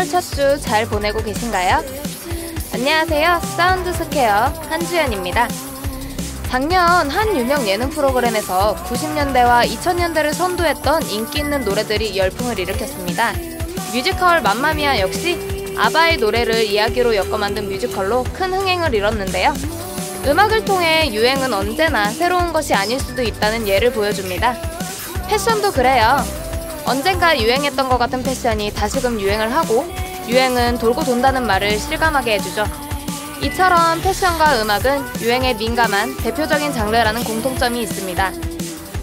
12월 첫 주 잘 보내고 계신가요? 안녕하세요. 사운드 스퀘어 한주연입니다. 작년 한 유명 예능 프로그램에서 90년대와 2000년대를 선도했던 인기 있는 노래들이 열풍을 일으켰습니다. 뮤지컬 맘마미아 역시 아바의 노래를 이야기로 엮어 만든 뮤지컬로 큰 흥행을 이뤘는데요. 음악을 통해 유행은 언제나 새로운 것이 아닐 수도 있다는 예를 보여줍니다. 패션도 그래요. 언젠가 유행했던 것 같은 패션이 다시금 유행을 하고, 유행은 돌고 돈다는 말을 실감하게 해주죠. 이처럼 패션과 음악은 유행에 민감한 대표적인 장르라는 공통점이 있습니다.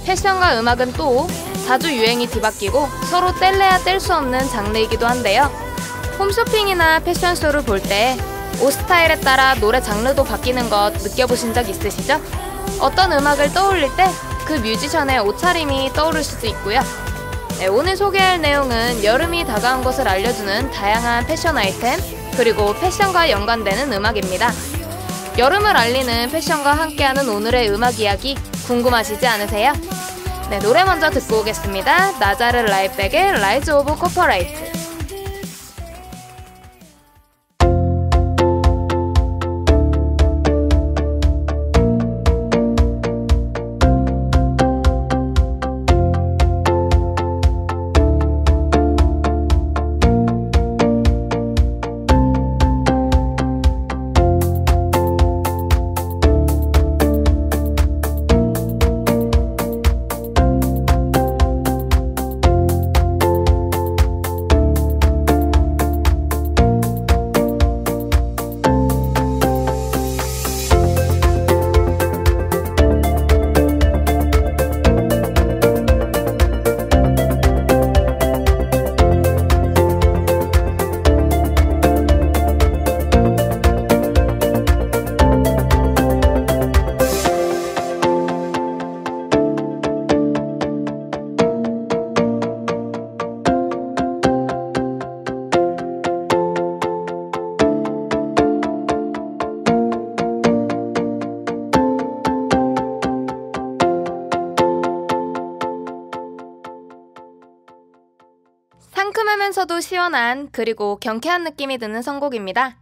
패션과 음악은 또 자주 유행이 뒤바뀌고 서로 뗄래야 뗄 수 없는 장르이기도 한데요. 홈쇼핑이나 패션쇼를 볼 때 옷 스타일에 따라 노래 장르도 바뀌는 것 느껴보신 적 있으시죠? 어떤 음악을 떠올릴 때 그 뮤지션의 옷차림이 떠오를 수도 있고요. 네, 오늘 소개할 내용은 여름이 다가온 것을 알려주는 다양한 패션 아이템, 그리고 패션과 연관되는 음악입니다. 여름을 알리는 패션과 함께하는 오늘의 음악 이야기 궁금하시지 않으세요? 네, 노래 먼저 듣고 오겠습니다. 나자르 라이백의 라이즈 오브 코퍼레이트. 상큼하면서도 시원한, 그리고 경쾌한 느낌이 드는 선곡입니다.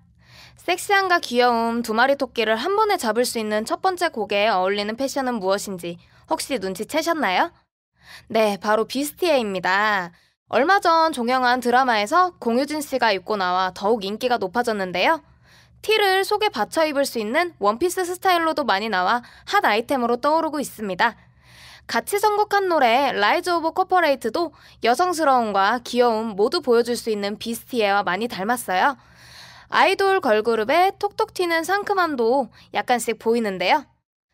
섹시함과 귀여움, 두 마리 토끼를 한 번에 잡을 수 있는 첫 번째 곡에 어울리는 패션은 무엇인지 혹시 눈치채셨나요? 네, 바로 비스티에입니다. 얼마 전 종영한 드라마에서 공유진 씨가 입고 나와 더욱 인기가 높아졌는데요. 티를 속에 받쳐 입을 수 있는 원피스 스타일로도 많이 나와 핫 아이템으로 떠오르고 있습니다. 같이 선곡한 노래 라이즈 오브 코퍼레이트도 여성스러움과 귀여움 모두 보여줄 수 있는 비스티에와 많이 닮았어요. 아이돌 걸그룹의 톡톡 튀는 상큼함도 약간씩 보이는데요.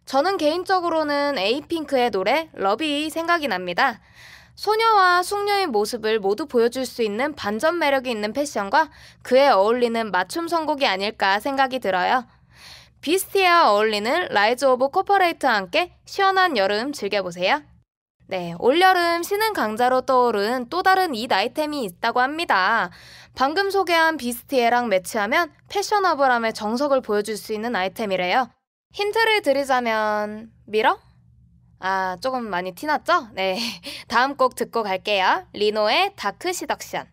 저는 개인적으로는 에이핑크의 노래 러비 생각이 납니다. 소녀와 숙녀의 모습을 모두 보여줄 수 있는 반전 매력이 있는 패션과 그에 어울리는 맞춤 선곡이 아닐까 생각이 들어요. 비스티에와 어울리는 라이즈 오브 코퍼레이트와 함께 시원한 여름 즐겨보세요. 네, 올여름 신흥 강자로 떠오른 또 다른 이 아이템이 있다고 합니다. 방금 소개한 비스티에랑 매치하면 패셔너블함의 정석을 보여줄 수 있는 아이템이래요. 힌트를 드리자면 미러? 아, 조금 많이 티났죠? 네, 다음 곡 듣고 갈게요. 리노의 다크 시덕션.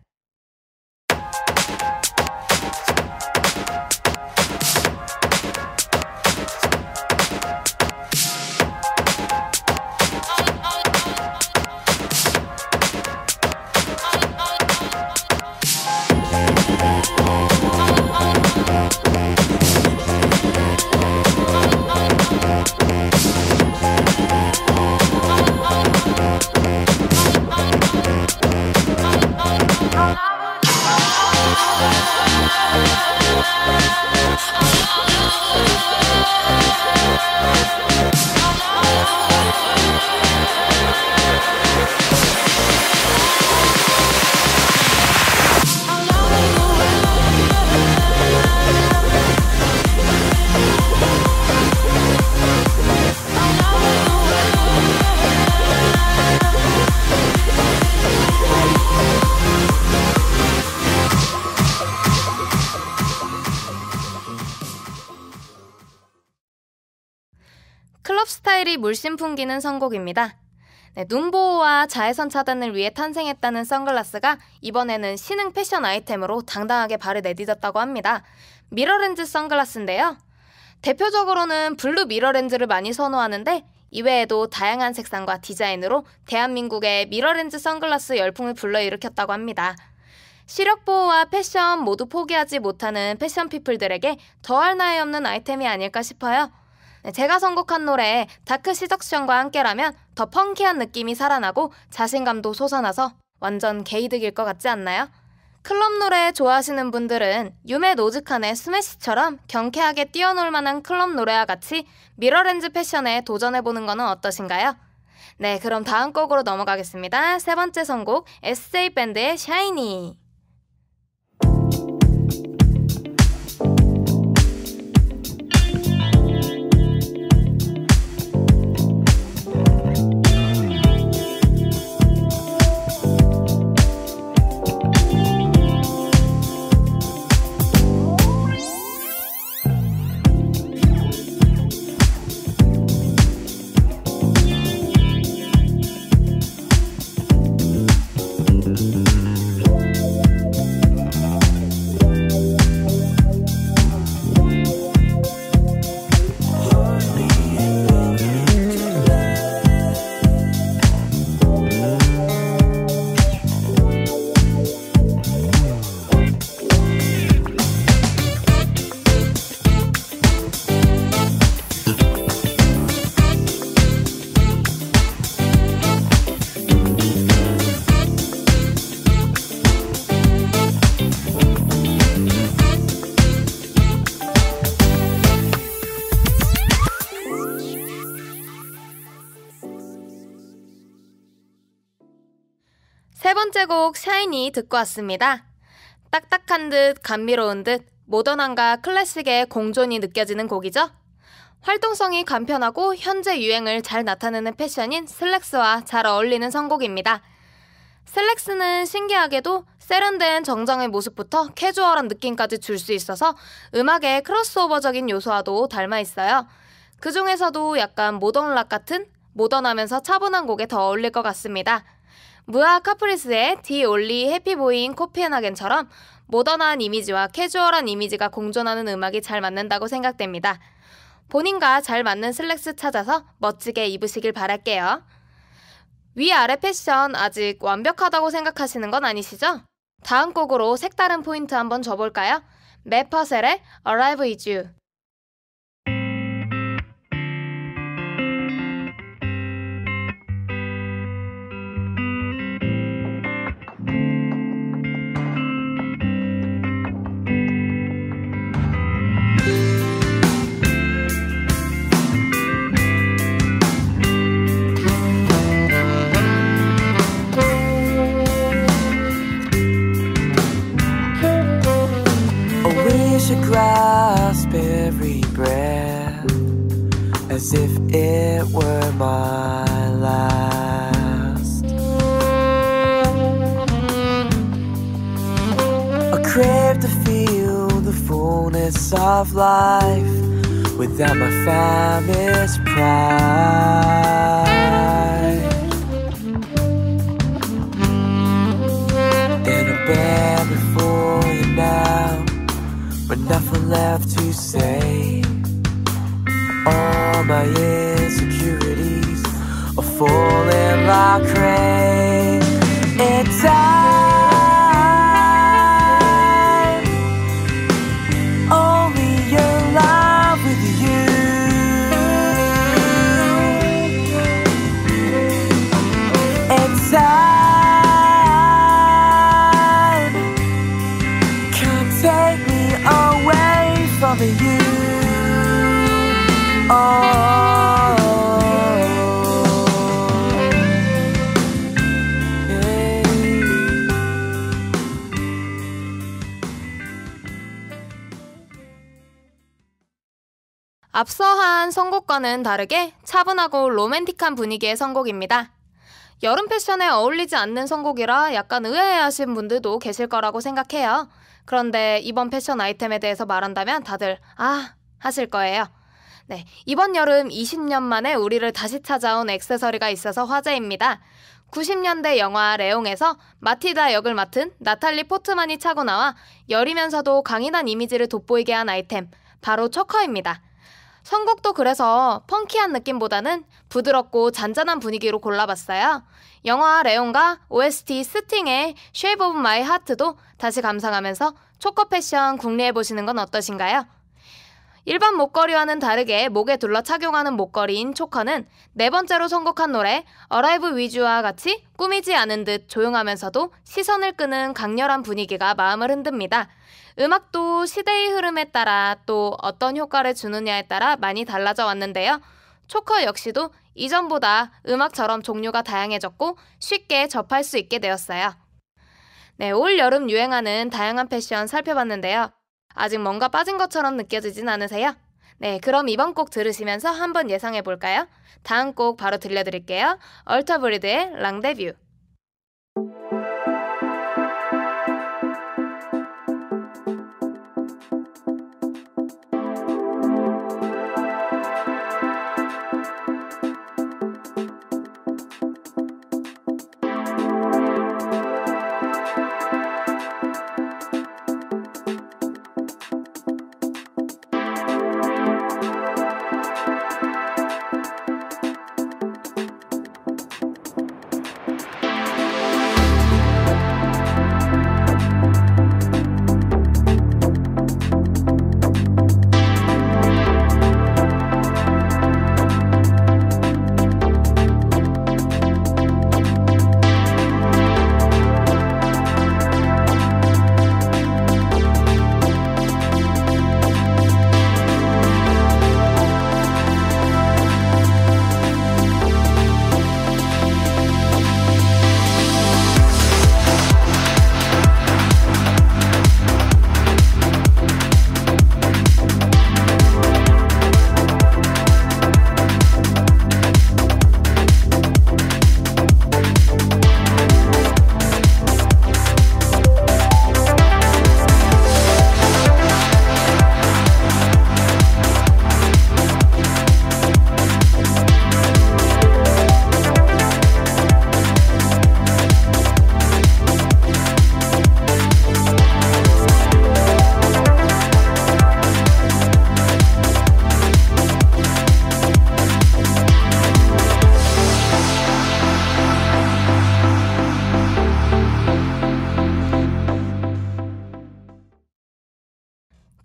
클럽 스타일이 물씬 풍기는 선곡입니다. 네, 눈보호와 자외선 차단을 위해 탄생했다는 선글라스가 이번에는 신흥 패션 아이템으로 당당하게 발을 내딛었다고 합니다. 미러렌즈 선글라스인데요. 대표적으로는 블루 미러렌즈를 많이 선호하는데 이외에도 다양한 색상과 디자인으로 대한민국의 미러렌즈 선글라스 열풍을 불러일으켰다고 합니다. 시력 보호와 패션 모두 포기하지 못하는 패션 피플들에게 더할 나위 없는 아이템이 아닐까 싶어요. 제가 선곡한 노래 다크 시덕션과 함께라면 더 펑키한 느낌이 살아나고 자신감도 솟아나서 완전 개이득일 것 같지 않나요? 클럽 노래 좋아하시는 분들은 유메 노즈칸의 스매시처럼 경쾌하게 뛰어놀 만한 클럽 노래와 같이 미러렌즈 패션에 도전해보는 거는 어떠신가요? 네, 그럼 다음 곡으로 넘어가겠습니다. 세 번째 선곡, 에세이 밴드의 샤이니. 세 번째 곡 샤이니 듣고 왔습니다. 딱딱한 듯 감미로운 듯 모던함과 클래식의 공존이 느껴지는 곡이죠. 활동성이 간편하고 현재 유행을 잘 나타내는 패션인 슬랙스와 잘 어울리는 선곡입니다. 슬랙스는 신기하게도 세련된 정장의 모습부터 캐주얼한 느낌까지 줄 수 있어서 음악의 크로스오버적인 요소와도 닮아 있어요. 그 중에서도 약간 모던 락 같은 모던하면서 차분한 곡에 더 어울릴 것 같습니다. 무아 카프리스의 디 올리 해피보이인 코펜하겐처럼 모던한 이미지와 캐주얼한 이미지가 공존하는 음악이 잘 맞는다고 생각됩니다. 본인과 잘 맞는 슬랙스 찾아서 멋지게 입으시길 바랄게요. 위아래 패션 아직 완벽하다고 생각하시는 건 아니시죠? 다음 곡으로 색다른 포인트 한번 줘볼까요? 매퍼셀의 Arrive With You. As if it were my last. I crave to feel the fullness of life without my famished pride. And I bear before you now, but nothing left to say. All my insecurities are falling like rain. It's time. Only in love with you. It's time. Can't take me away from you. Oh, yeah. 앞서 한 선곡과는 다르게 차분하고 로맨틱한 분위기의 선곡입니다. 여름 패션에 어울리지 않는 선곡이라 약간 의아해하신 분들도 계실 거라고 생각해요. 그런데 이번 패션 아이템에 대해서 말한다면 다들 아 하실 거예요. 네, 이번 여름 20년 만에 우리를 다시 찾아온 액세서리가 있어서 화제입니다. 90년대 영화 레옹에서 마티다 역을 맡은 나탈리 포트만이 차고 나와 여리면서도 강인한 이미지를 돋보이게 한 아이템, 바로 초커입니다. 선곡도 그래서 펑키한 느낌보다는 부드럽고 잔잔한 분위기로 골라봤어요. 영화 레옹과 OST 스팅의 Shape of My Heart도 다시 감상하면서 초커 패션 궁리해보시는 건 어떠신가요? 일반 목걸이와는 다르게 목에 둘러 착용하는 목걸이인 초커는 네 번째로 선곡한 노래 Arrive With You와 같이 꾸미지 않은 듯 조용하면서도 시선을 끄는 강렬한 분위기가 마음을 흔듭니다. 음악도 시대의 흐름에 따라 또 어떤 효과를 주느냐에 따라 많이 달라져 왔는데요. 초커 역시도 이전보다 음악처럼 종류가 다양해졌고 쉽게 접할 수 있게 되었어요. 네, 올 여름 유행하는 다양한 패션 살펴봤는데요. 아직 뭔가 빠진 것처럼 느껴지진 않으세요? 네, 그럼 이번 곡 들으시면서 한번 예상해볼까요? 다음 곡 바로 들려드릴게요. 얼터브리드의 랑데뷰.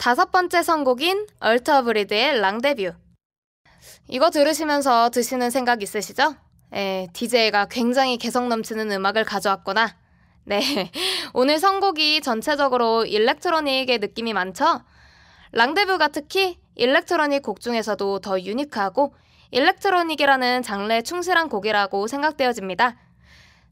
다섯 번째 선곡인 얼터브리드의 랑데뷰. 이거 들으시면서 드시는 생각 있으시죠? DJ가 굉장히 개성 넘치는 음악을 가져왔구나. 네, 오늘 선곡이 전체적으로 일렉트로닉의 느낌이 많죠? 랑데뷰가 특히 일렉트로닉 곡 중에서도 더 유니크하고 일렉트로닉이라는 장르에 충실한 곡이라고 생각되어집니다.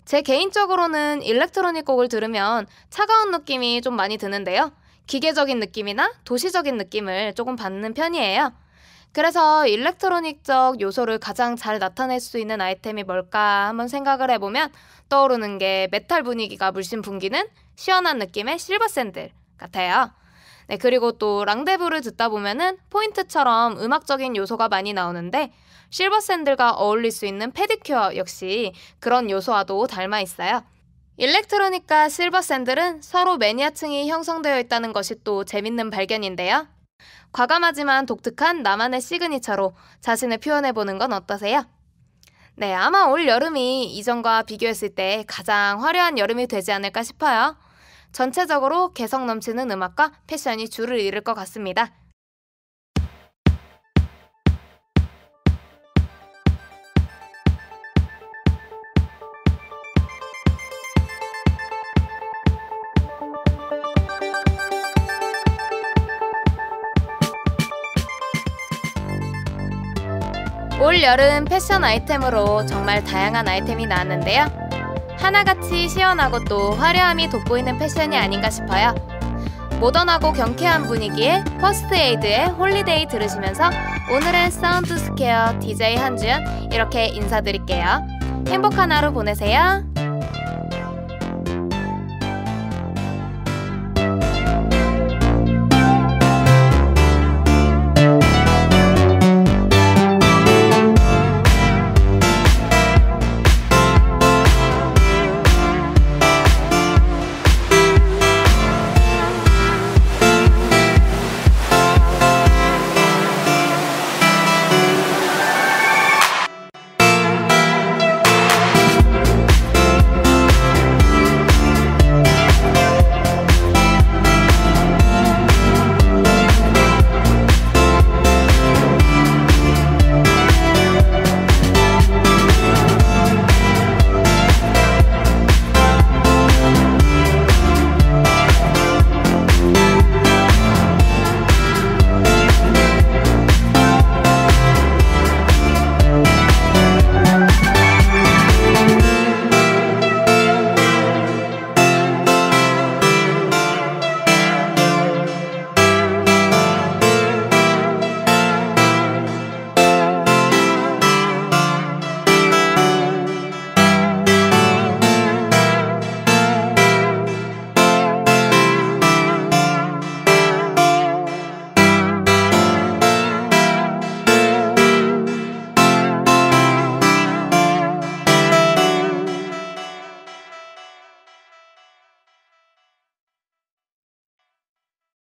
제 개인적으로는 일렉트로닉 곡을 들으면 차가운 느낌이 좀 많이 드는데요. 기계적인 느낌이나 도시적인 느낌을 조금 받는 편이에요. 그래서 일렉트로닉적 요소를 가장 잘 나타낼 수 있는 아이템이 뭘까 한번 생각을 해보면 떠오르는 게 메탈 분위기가 물씬 풍기는 시원한 느낌의 실버 샌들 같아요. 네, 그리고 또 랑데뷰를 듣다 보면은 포인트처럼 음악적인 요소가 많이 나오는데 실버 샌들과 어울릴 수 있는 페디큐어 역시 그런 요소와도 닮아 있어요. 일렉트로닉과 실버 샌들은 서로 매니아층이 형성되어 있다는 것이 또 재밌는 발견인데요. 과감하지만 독특한 나만의 시그니처로 자신을 표현해보는 건 어떠세요? 네, 아마 올 여름이 이전과 비교했을 때 가장 화려한 여름이 되지 않을까 싶어요. 전체적으로 개성 넘치는 음악과 패션이 줄을 이룰 것 같습니다. 올 여름 패션 아이템으로 정말 다양한 아이템이 나왔는데요. 하나같이 시원하고 또 화려함이 돋보이는 패션이 아닌가 싶어요. 모던하고 경쾌한 분위기에 퍼스트 에이드의 홀리데이 들으시면서 오늘의 사운드 스퀘어 DJ 한주연 이렇게 인사드릴게요. 행복한 하루 보내세요.